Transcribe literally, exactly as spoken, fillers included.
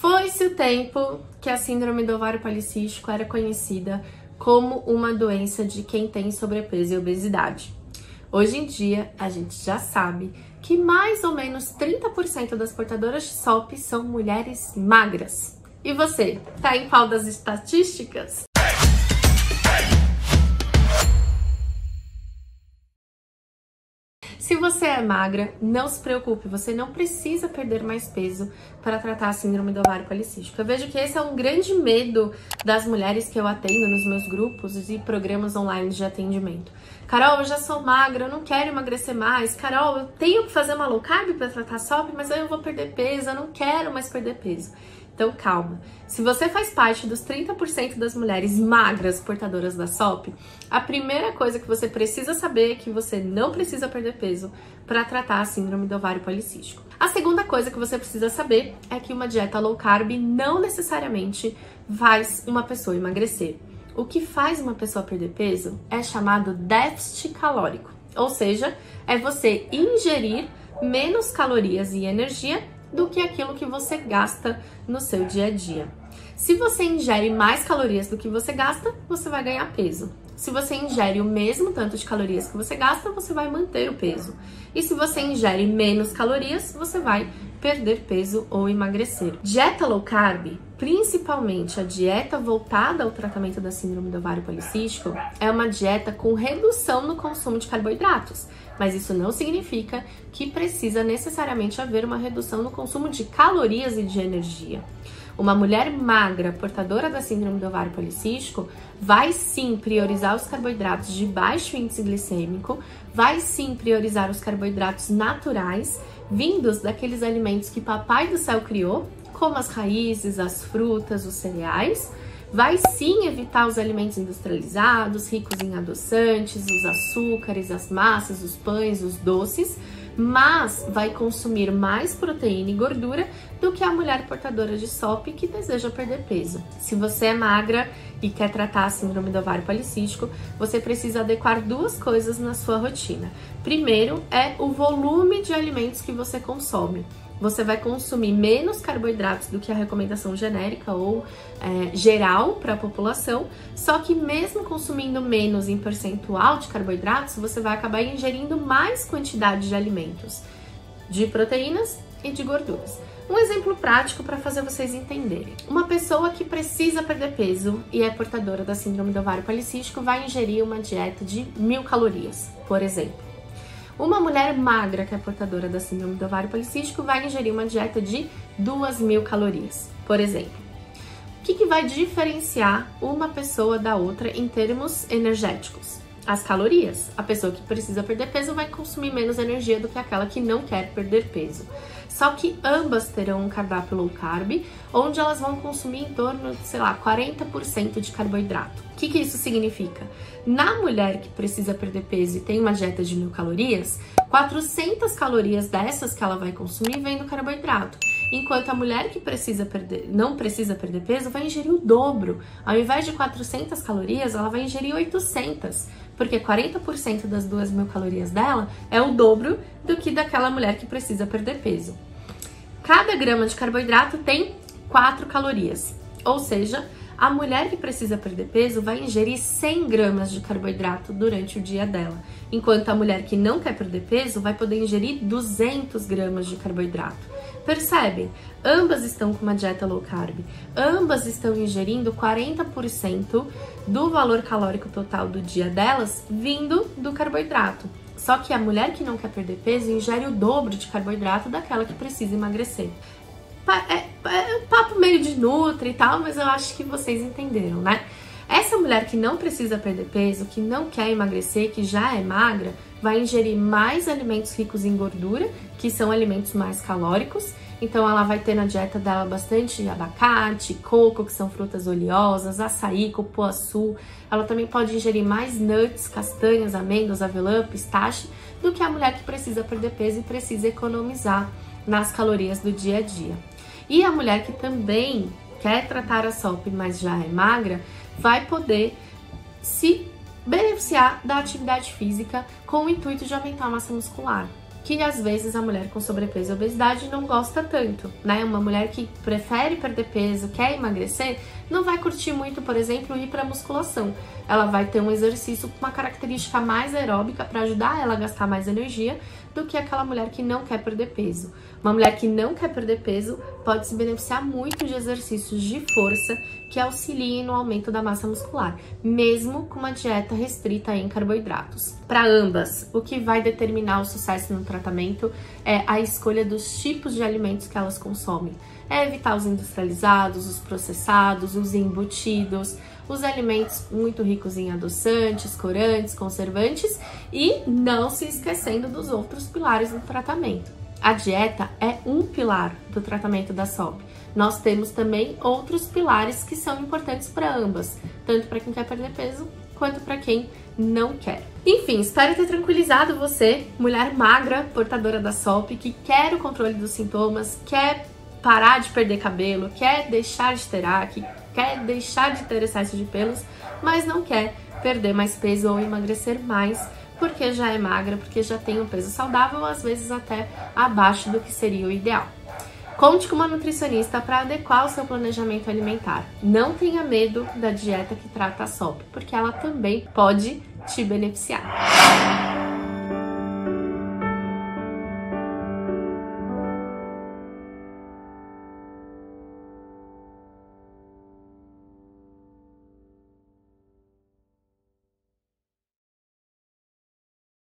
Foi-se o tempo que a síndrome do ovário policístico era conhecida como uma doença de quem tem sobrepeso e obesidade. Hoje em dia, a gente já sabe que mais ou menos trinta por cento das portadoras de S O P são mulheres magras. E você, tá em qual das estatísticas? Se você é magra, não se preocupe, você não precisa perder mais peso para tratar a síndrome do ovário policístico. Eu vejo que esse é um grande medo das mulheres que eu atendo nos meus grupos e programas online de atendimento. Carol, eu já sou magra, eu não quero emagrecer mais. Carol, eu tenho que fazer uma low carb para tratar S O P, mas aí eu vou perder peso, eu não quero mais perder peso. Então calma, se você faz parte dos trinta por cento das mulheres magras portadoras da S O P, a primeira coisa que você precisa saber é que você não precisa perder peso para tratar a síndrome do ovário policístico. A segunda coisa que você precisa saber é que uma dieta low carb não necessariamente faz uma pessoa emagrecer. O que faz uma pessoa perder peso é chamado déficit calórico, ou seja, é você ingerir menos calorias e energia do que aquilo que você gasta no seu dia a dia. Se você ingere mais calorias do que você gasta, você vai ganhar peso. Se você ingere o mesmo tanto de calorias que você gasta, você vai manter o peso. E se você ingere menos calorias, você vai perder peso ou emagrecer. Dieta low carb, principalmente a dieta voltada ao tratamento da síndrome do ovário policístico, é uma dieta com redução no consumo de carboidratos, mas isso não significa que precisa necessariamente haver uma redução no consumo de calorias e de energia. Uma mulher magra, portadora da síndrome do ovário policístico, vai sim priorizar os carboidratos de baixo índice glicêmico, vai sim priorizar os carboidratos naturais, vindos daqueles alimentos que papai do céu criou, como as raízes, as frutas, os cereais, vai sim evitar os alimentos industrializados, ricos em adoçantes, os açúcares, as massas, os pães, os doces, mas vai consumir mais proteína e gordura do que a mulher portadora de S O P que deseja perder peso. Se você é magra e quer tratar a síndrome do ovário policístico, você precisa adequar duas coisas na sua rotina. Primeiro é o volume de alimentos que você consome. Você vai consumir menos carboidratos do que a recomendação genérica ou é, geral para a população, só que mesmo consumindo menos em percentual de carboidratos, você vai acabar ingerindo mais quantidade de alimentos, de proteínas e de gorduras. Um exemplo prático para fazer vocês entenderem. Uma pessoa que precisa perder peso e é portadora da síndrome do ovário policístico vai ingerir uma dieta de mil calorias, por exemplo. Uma mulher magra que é portadora da síndrome do ovário policístico vai ingerir uma dieta de duas mil calorias, por exemplo. O que, que vai diferenciar uma pessoa da outra em termos energéticos? As calorias. A pessoa que precisa perder peso vai consumir menos energia do que aquela que não quer perder peso. Só que ambas terão um cardápio low carb, onde elas vão consumir em torno de, sei lá, quarenta por cento de carboidrato. O que, que isso significa? Na mulher que precisa perder peso e tem uma dieta de mil calorias, quatrocentas calorias dessas que ela vai consumir vem do carboidrato. Enquanto a mulher que precisa perder, não precisa perder peso vai ingerir o dobro. Ao invés de quatrocentas calorias, ela vai ingerir oitocentas, porque quarenta por cento das duas mil calorias dela é o dobro do que daquela mulher que precisa perder peso. Cada grama de carboidrato tem quatro calorias, ou seja, a mulher que precisa perder peso vai ingerir cem gramas de carboidrato durante o dia dela, enquanto a mulher que não quer perder peso vai poder ingerir duzentas gramas de carboidrato. Percebem? Ambas estão com uma dieta low carb, ambas estão ingerindo quarenta por cento do valor calórico total do dia delas vindo do carboidrato. Só que a mulher que não quer perder peso ingere o dobro de carboidrato daquela que precisa emagrecer. É um papo meio de nutri e tal, mas eu acho que vocês entenderam, né? Essa mulher que não precisa perder peso, que não quer emagrecer, que já é magra, vai ingerir mais alimentos ricos em gordura, que são alimentos mais calóricos. Então ela vai ter na dieta dela bastante abacate, coco, que são frutas oleosas, açaí, cupuaçu. Ela também pode ingerir mais nuts, castanhas, amêndoas, avelã, pistache, do que a mulher que precisa perder peso e precisa economizar nas calorias do dia a dia. E a mulher que também quer tratar a S O P, mas já é magra, vai poder se beneficiar da atividade física com o intuito de aumentar a massa muscular. que às vezes a mulher com sobrepeso e obesidade não gosta tanto, né? Uma mulher que prefere perder peso, quer emagrecer, não vai curtir muito, por exemplo, ir para musculação. Ela vai ter um exercício com uma característica mais aeróbica para ajudar ela a gastar mais energia do que aquela mulher que não quer perder peso. Uma mulher que não quer perder peso pode se beneficiar muito de exercícios de força que auxiliem no aumento da massa muscular, mesmo com uma dieta restrita em carboidratos. Para ambas, o que vai determinar o sucesso no tratamento é a escolha dos tipos de alimentos que elas consomem. É evitar os industrializados, os processados, os embutidos, os alimentos muito ricos em adoçantes, corantes, conservantes e não se esquecendo dos outros pilares do tratamento. A dieta é um pilar do tratamento da S O P. Nós temos também outros pilares que são importantes para ambas, tanto para quem quer perder peso quanto para quem não quer. Enfim, espero ter tranquilizado você, mulher magra, portadora da S O P, que quer o controle dos sintomas, quer parar de perder cabelo, quer deixar de ter acne, quer deixar de ter excesso de pelos, mas não quer perder mais peso ou emagrecer mais, porque já é magra, porque já tem um peso saudável, às vezes até abaixo do que seria o ideal. Conte com uma nutricionista para adequar o seu planejamento alimentar. Não tenha medo da dieta que trata a S O P, porque ela também pode te beneficiar.